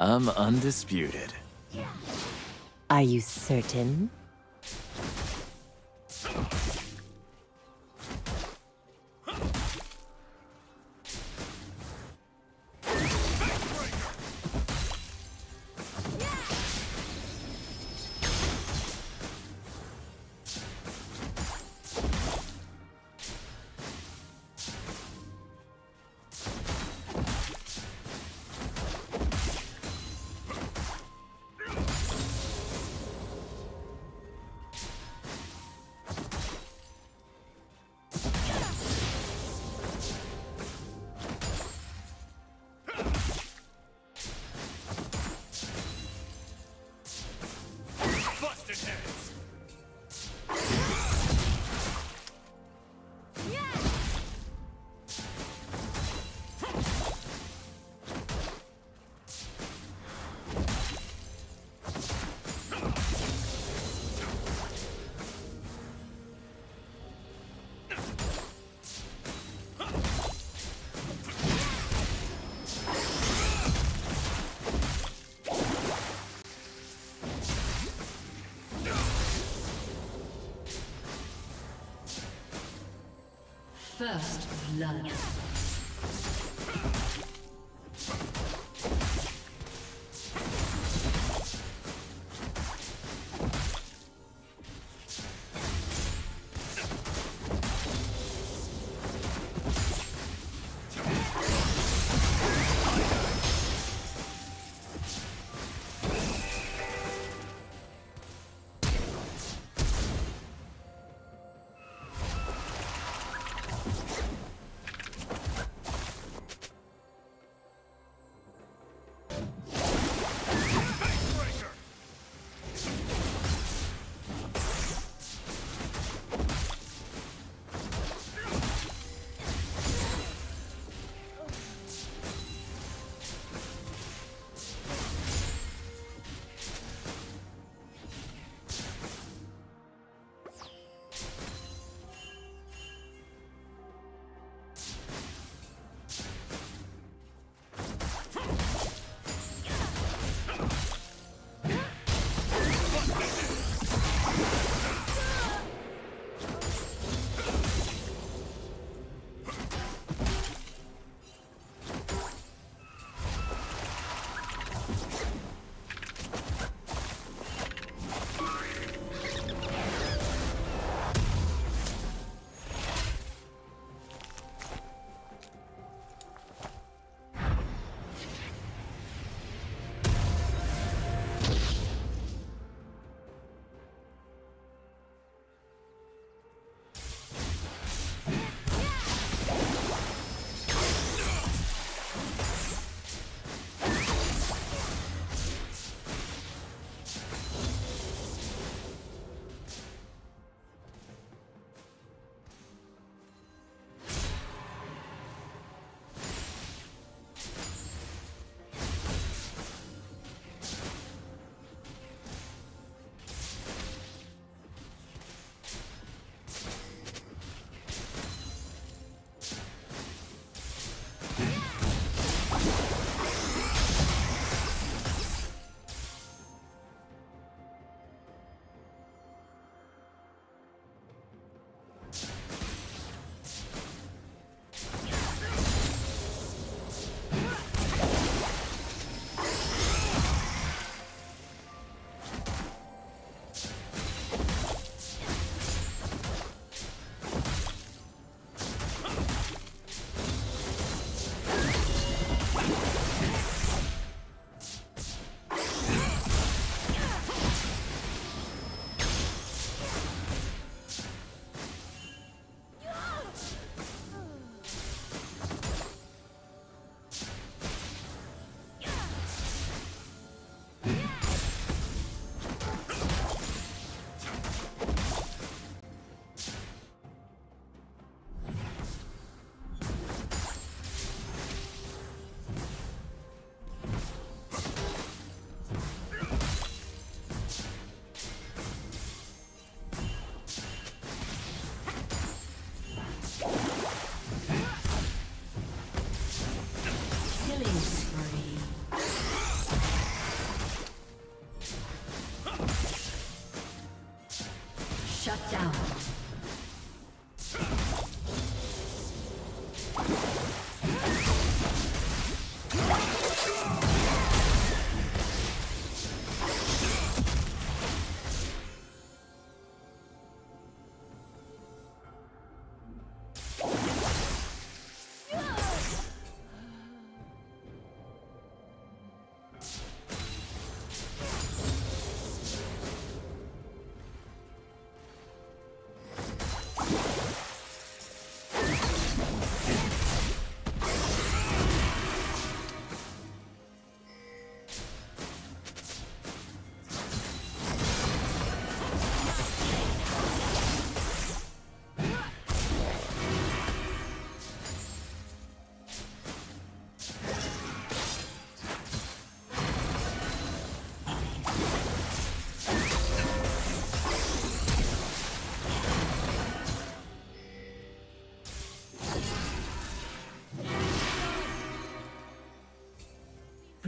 I'm undisputed. Are you certain? First blood.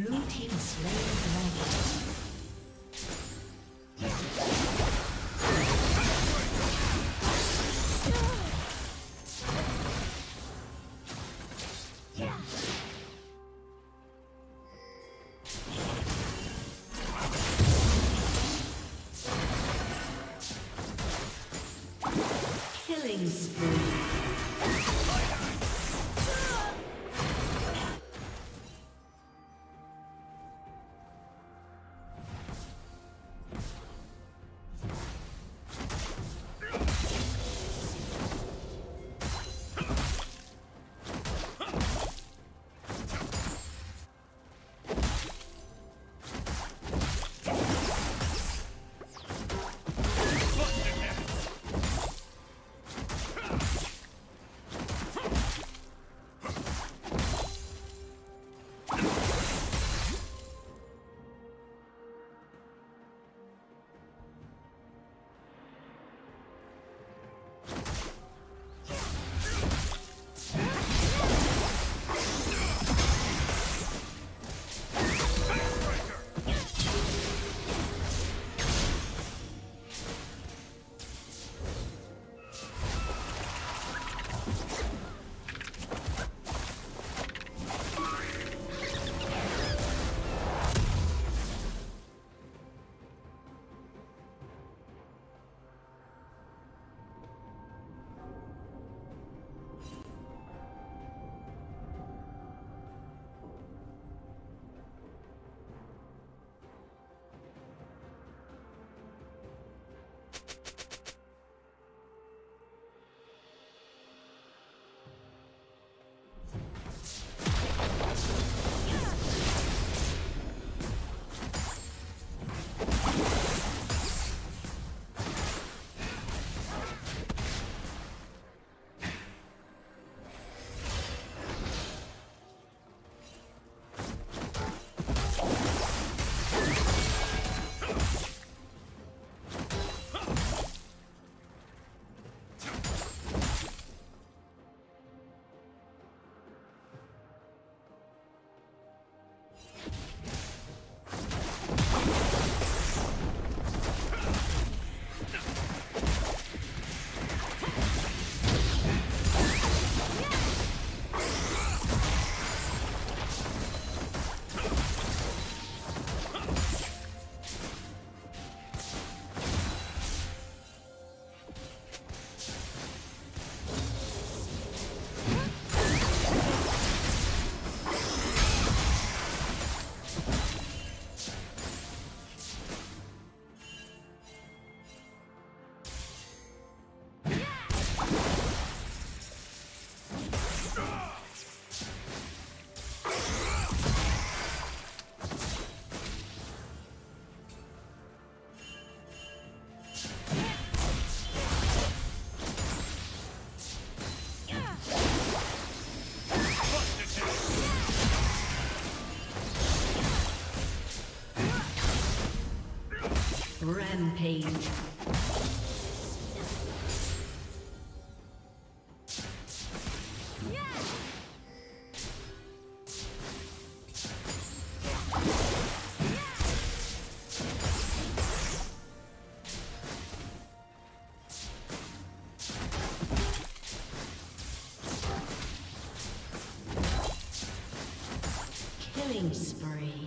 Blue team slain dragon. Rampage. Killing spree.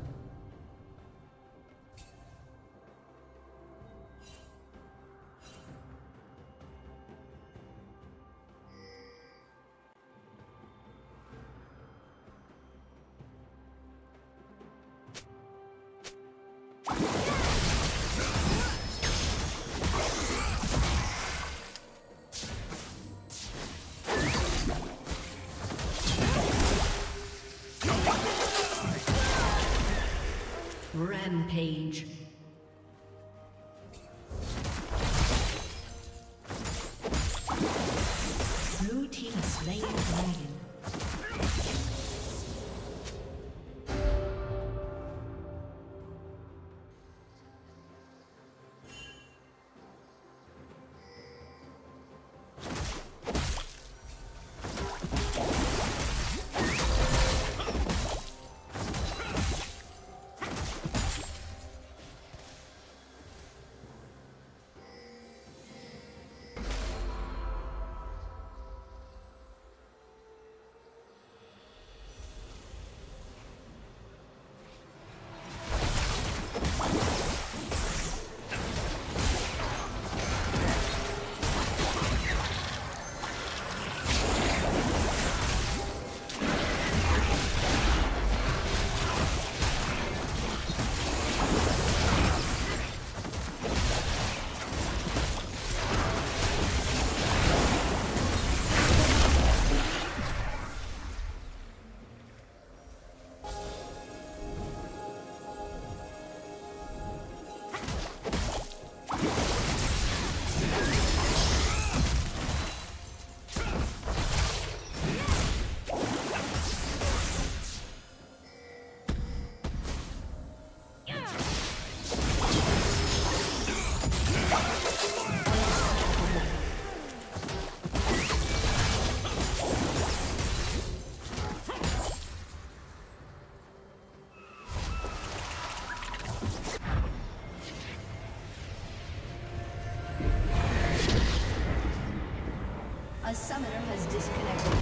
Rampage. Blue team slain dragon. A summoner has disconnected.